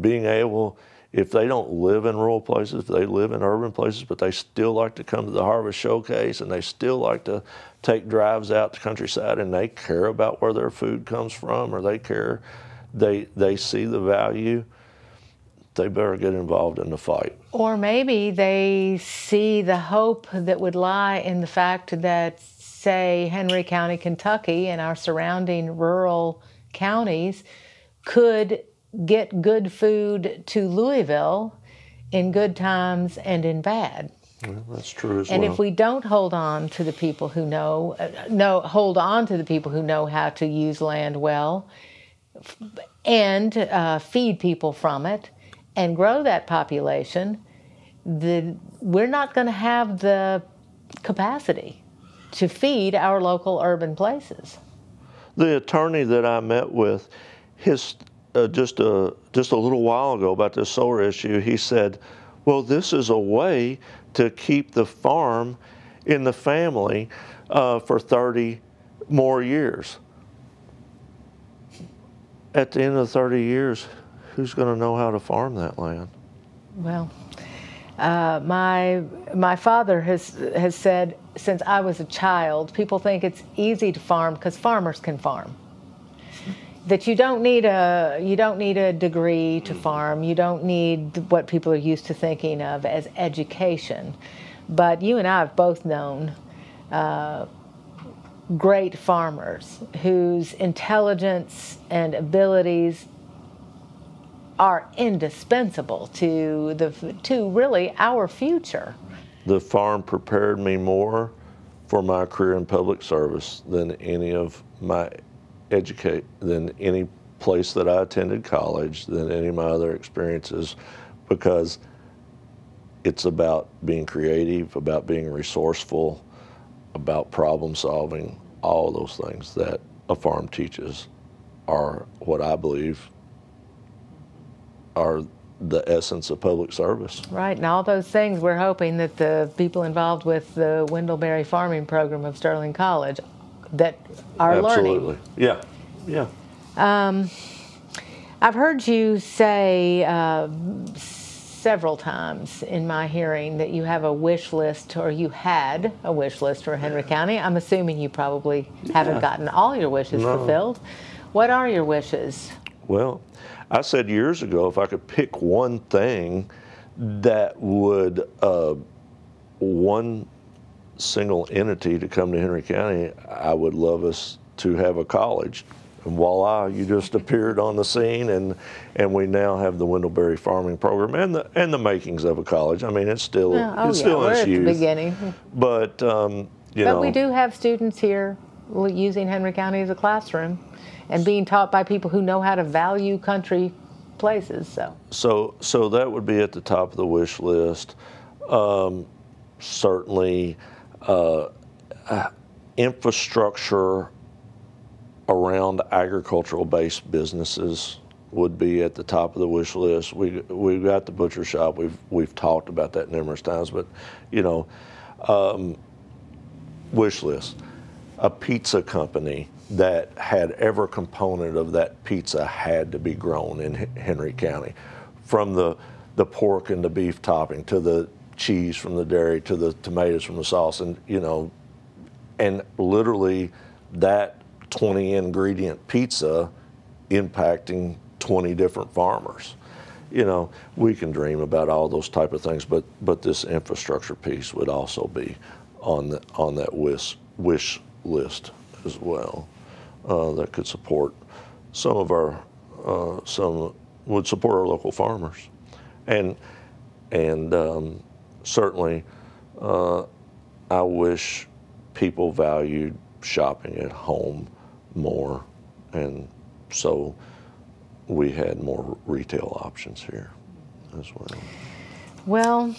being able, if they don't live in rural places, if they live in urban places, but they still like to come to the Harvest Showcase and they still like to take drives out to countryside and they care about where their food comes from or they care, they, they see the value, they better get involved in the fight. Or maybe they see the hope that would lie in the fact that, say, Henry County, Kentucky and our surrounding rural counties could get good food to Louisville in good times and in bad. Well, that's true as well. And if we don't hold on to the people who know, no, hold on to the people who know how to use land well, and uh, feed people from it, and grow that population, the we're not going to have the capacity to feed our local urban places. The attorney that I met with, his. Uh, just a just a little while ago about this solar issue, he said, "Well, this is a way to keep the farm in the family uh, for thirty more years." At the end of thirty years, who's going to know how to farm that land? Well, uh, my my father has has said since I was a child, people think it's easy to farm because farmers can farm. That you don't need a you don't need a degree to farm. You don't need what people are used to thinking of as education. But you and I have both known uh, great farmers whose intelligence and abilities are indispensable to the to really our future. The farm prepared me more for my career in public service than any of my educate than any place that I attended college, than any of my other experiences, because it's about being creative, about being resourceful, about problem solving. All those things that a farm teaches are what I believe are the essence of public service. Right, and all those things we're hoping that the people involved with the Wendell Berry Farming Program of Sterling College that are Absolutely. learning. Absolutely, yeah, yeah. Um, I've heard you say uh, several times in my hearing that you have a wish list, or you had a wish list for Henry County. I'm assuming you probably yeah. haven't gotten all your wishes no. fulfilled. What are your wishes? Well, I said years ago, if I could pick one thing that would, uh, one single entity to come to Henry County, I would love us to have a college. And voila, you just appeared on the scene, and and we now have the Wendell Berry Farming Program and the and the makings of a college. I mean, it's still oh, it's yeah, still in its youth. The beginning. But um, you but know, we do have students here using Henry County as a classroom, and being taught by people who know how to value country places. So so so that would be at the top of the wish list. Um, certainly, uh, infrastructure around agricultural-based businesses would be at the top of the wish list. We, we've got the butcher shop. We've, we've talked about that numerous times, but, you know, um, wish list. A pizza company that had every component of that pizza had to be grown in Henry County, from the, the pork and the beef topping to the cheese from the dairy to the tomatoes from the sauce, and, you know, and literally that twenty ingredient pizza impacting twenty different farmers. You know, we can dream about all those type of things, but but this infrastructure piece would also be on the, on that wish wish list as well. Uh, that could support some of our uh, some would support our local farmers, and and um, certainly uh, I wish people valued shopping at home more, and so we had more retail options here as well. Well,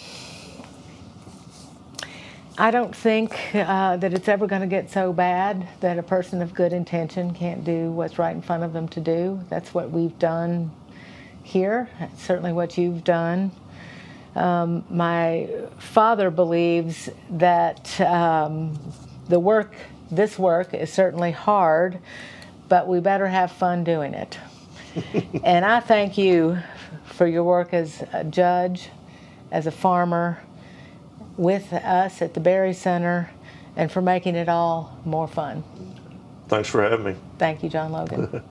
I don't think uh, that it's ever going to get so bad that a person of good intention can't do what's right in front of them to do. That's what we've done here. That's certainly what you've done. Um, my father believes that um, the work This work is certainly hard, but we better have fun doing it. And I thank you for your work as a judge, as a farmer, with us at the Berry Center, and for making it all more fun. Thanks for having me. Thank you, John Logan.